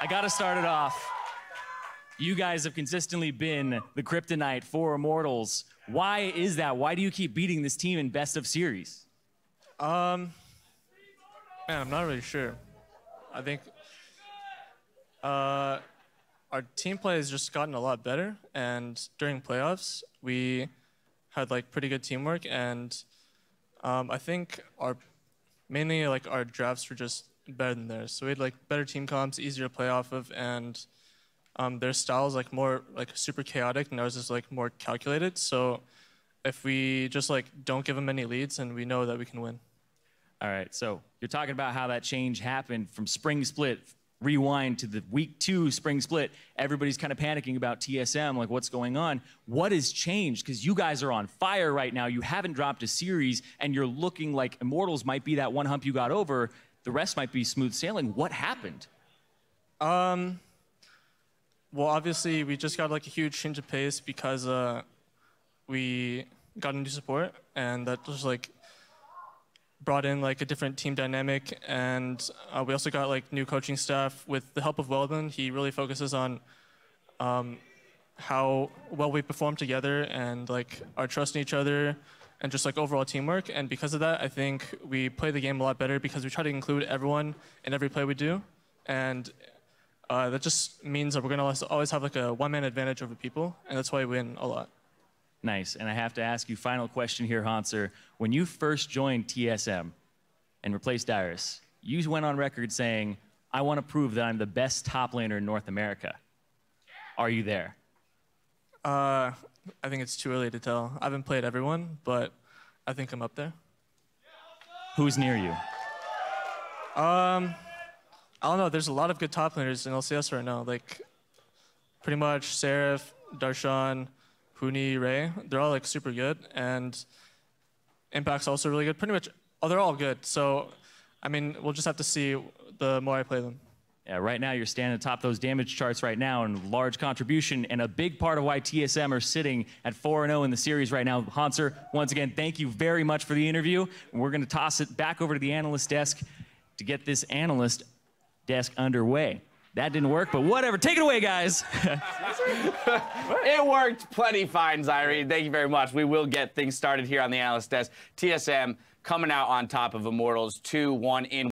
I gotta start it off. You guys have consistently been the kryptonite for Immortals. Why is that? Why do you keep beating this team in best of series? Man, I'm not really sure. I think our team play has just gotten a lot better, and during playoffs, we had like pretty good teamwork, and I think mainly our drafts were just better than theirs. So we had like better team comps, easier to play off of, and their styles like more like super chaotic, and ours is like more calculated. So if we just like don't give them any leads, then we know that we can win. All right, so you're talking about how that change happened from spring split, rewind to the week 2 spring split. Everybody's kind of panicking about TSM, like what's going on? What has changed? Because you guys are on fire right now. You haven't dropped a series, and you're looking like Immortals might be that one hump you got over. The rest might be smooth sailing. What happened? Well, obviously, we just got like a huge change of pace because we got a new support, and that just like brought in like a different team dynamic, and we also got like new coaching staff with the help of Weldon. He really focuses on how well we perform together and like our trust in each other, and just like overall teamwork. And because of that, I think we play the game a lot better because we try to include everyone in every play we do, and that just means that we're going to always have like a one-man advantage over people, and that's why we win a lot. Nice. And I have to ask you, final question here, Hanser. When you first joined TSM and replaced Dyrus, you went on record saying, I want to prove that I'm the best top laner in North America. Are you there? I think it's too early to tell. I haven't played everyone, but I think I'm up there. Who's near you? I don't know. There's a lot of good top laners in LCS right now. Like, pretty much Seraph, Darshan, Huni, Ray. They're all like super good, and Impact's also really good. Pretty much, oh, they're all good. So, I mean, we'll just have to see the more I play them. Yeah, right now you're standing atop those damage charts right now, and large contribution, and a big part of why TSM are sitting at 4-0 in the series right now. Hauntzer, once again, thank you very much for the interview. We're going to toss it back over to the analyst desk to get this analyst desk underway. That didn't work, but whatever. Take it away, guys. It worked plenty fine, Zyrene. Thank you very much. We will get things started here on the analyst desk. TSM coming out on top of Immortals 2-1 in.